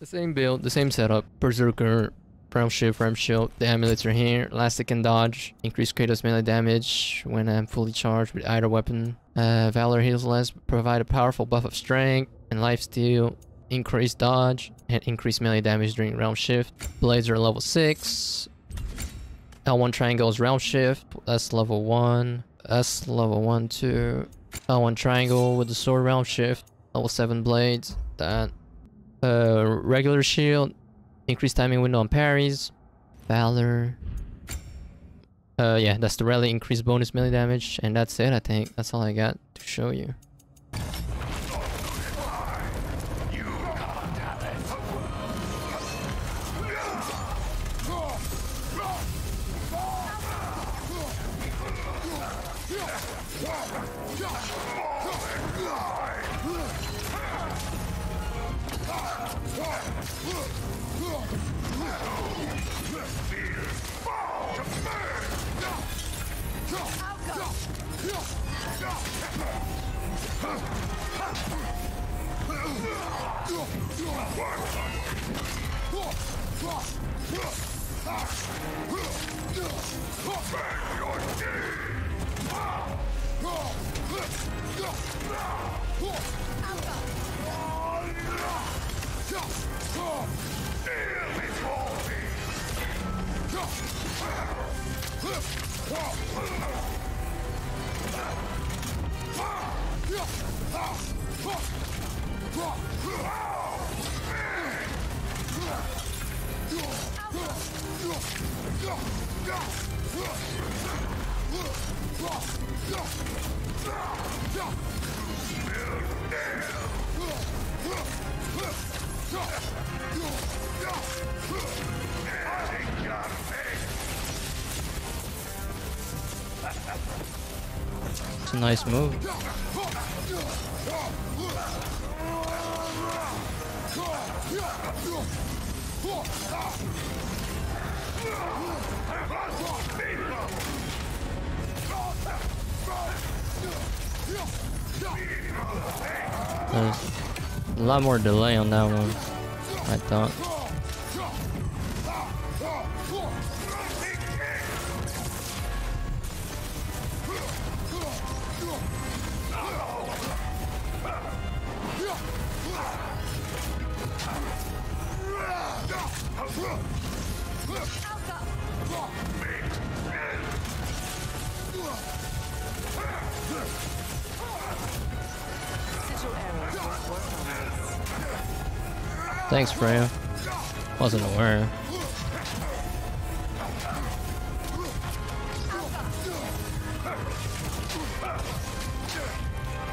The same build, the same setup. Berserker, Realm Shift, Realm Shield, the amulets are here, elastic and dodge, increase Kratos melee damage when I'm fully charged with either weapon. Valor heals less, provide a powerful buff of strength and lifesteal, increase dodge, and increase melee damage during Realm Shift. Blades are level 6. L1 triangle is Realm Shift, that's level 1. That's level 1, 2. L1 triangle with the sword Realm Shift, level 7 blades. That. Regular shield, increased timing window on parries. Valor. Yeah, that's the rally, increased bonus melee damage, and that's it, I think. That's all I got to show you. It's a nice move. There's a lot more delay on that one, I thought. Thanks, Freya. Wasn't aware.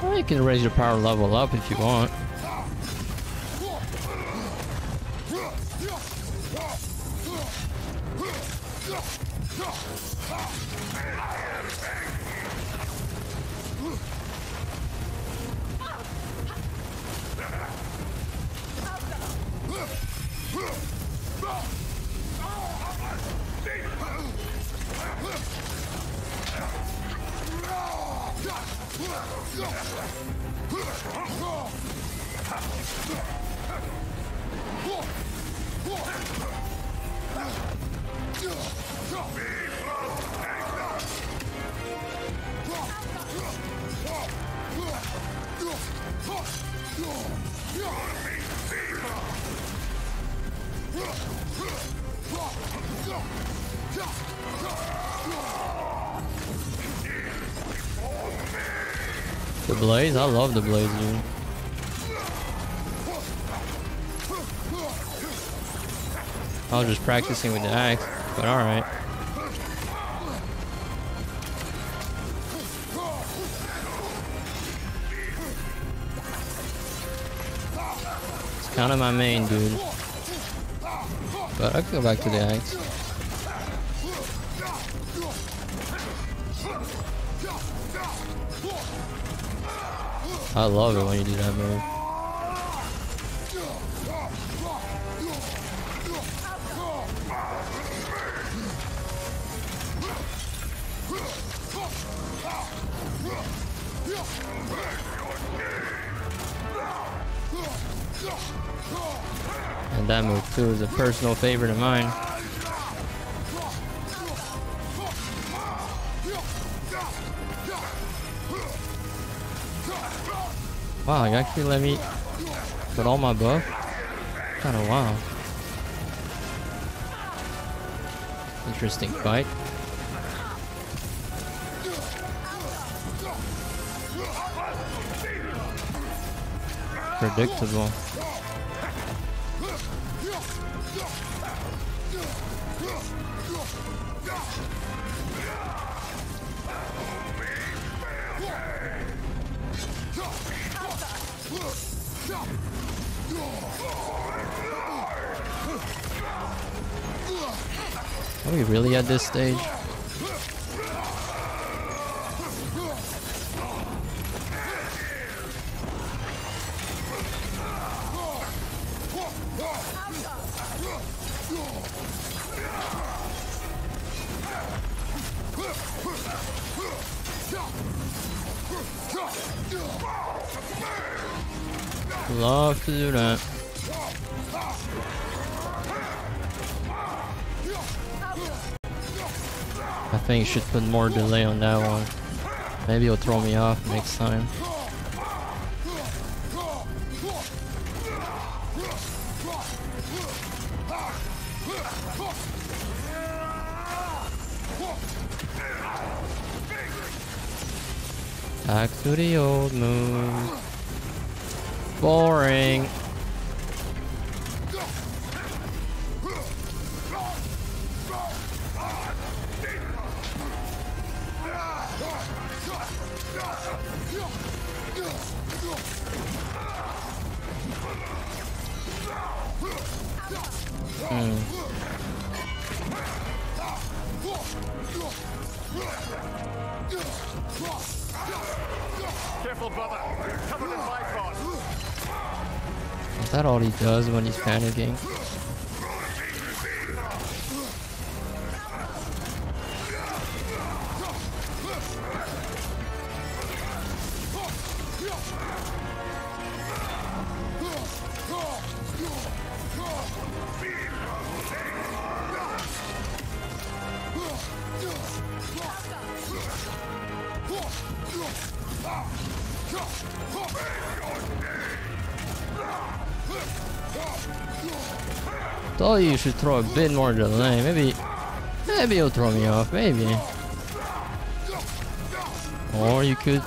Well, you can raise your power level up if you want. The Blades? I love the Blades, dude. I was just practicing with the axe, but alright. It's kind of my main, dude. But I could go back to the axe. I love it when you do that move. And And that move too is a personal favorite of mine. Wow, you actually let me put all my buff? Kinda wow. Interesting fight. Predictable. Are we really at this stage? Love to do that. I think you should put more delay on that one. Maybe it'll throw me off next time. Back to the old move. Boring. Careful, brother. Covered in Bifrost. Is that all he does when he's panicking? Thought you should throw a bit more delay. Maybe it'll throw me off. Maybe. Or you could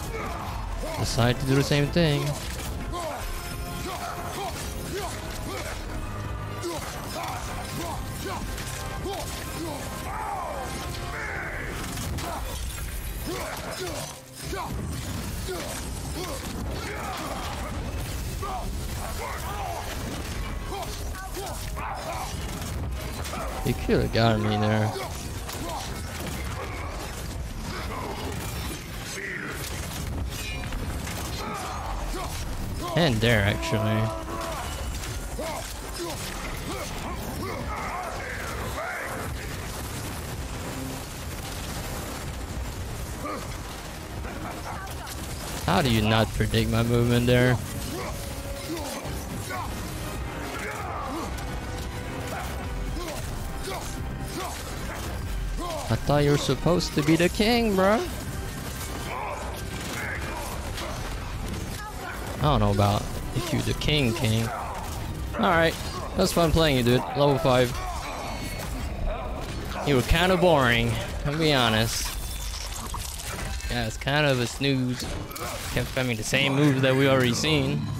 decide to do the same thing. He could have got me there. And there, actually. How do you not predict my movement there? I thought you were supposed to be the king, bro. I don't know about if you the king. Alright, that's fun playing you, dude. Level 5. You were kind of boring, I'll be honest. Yeah, it's kind of a snooze. Kept having the same moves that we already seen.